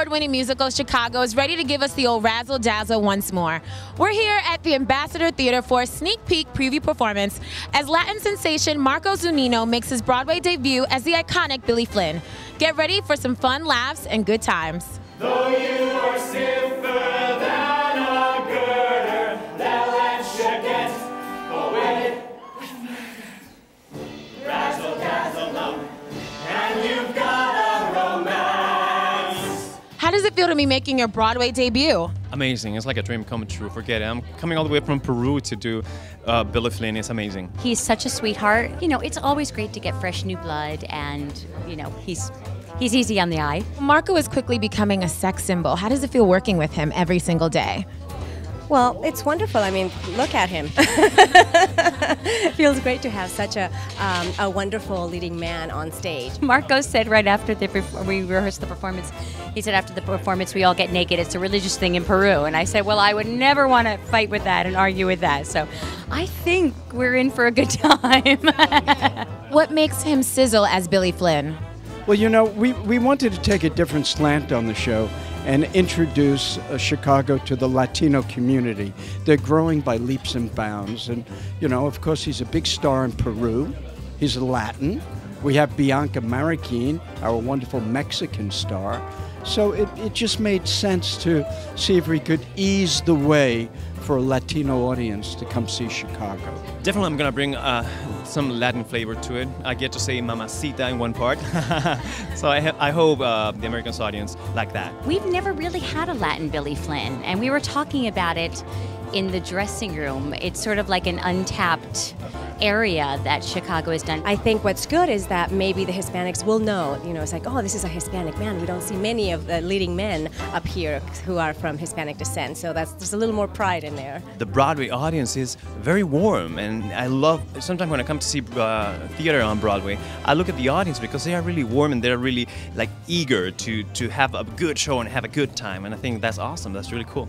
award-winning musical, Chicago, is ready to give us the old razzle-dazzle once more. We're here at the Ambassador Theatre for a sneak peek preview performance as Latin sensation Marco Zunino makes his Broadway debut as the iconic Billy Flynn. Get ready for some fun, laughs, and good times. Though you are silver. How does it feel to be making your Broadway debut? Amazing. It's like a dream come true. Forget it. I'm coming all the way from Peru to do Billy Flynn. It's amazing. He's such a sweetheart. You know, it's always great to get fresh new blood, and, you know, he's easy on the eye. Marco is quickly becoming a sex symbol. How does it feel working with him every single day? Well, it's wonderful. I mean, look at him. It feels great to have such a wonderful leading man on stage. Marco said right after we rehearsed the performance, he said after the performance we all get naked. It's a religious thing in Peru. And I said, well, I would never want to fight with that and argue with that. So I think we're in for a good time. What makes him sizzle as Billy Flynn? Well, you know, we wanted to take a different slant on the show and introduce Chicago to the Latino community. They're growing by leaps and bounds. And, you know, of course, he's a big star in Peru. He's a Latin. We have Bianca Marroquín, our wonderful Mexican star. So it just made sense to see if we could ease the way for a Latino audience to come see Chicago. Definitely I'm gonna bring some Latin flavor to it. I get to say mamacita in one part. So I hope the American audience like that. We've never really had a Latin Billy Flynn, and we were talking about it in the dressing room. It's sort of like an untapped area that Chicago has done. I think what's good is that maybe the Hispanics will know, you know, it's like, oh, this is a Hispanic man. We don't see many of the leading men up here who are from Hispanic descent, so there's a little more pride in there. The Broadway audience is very warm, and I love, sometimes when I come to see theater on Broadway, I look at the audience because they are really warm and they're really like eager to have a good show and have a good time, and I think that's awesome, that's really cool.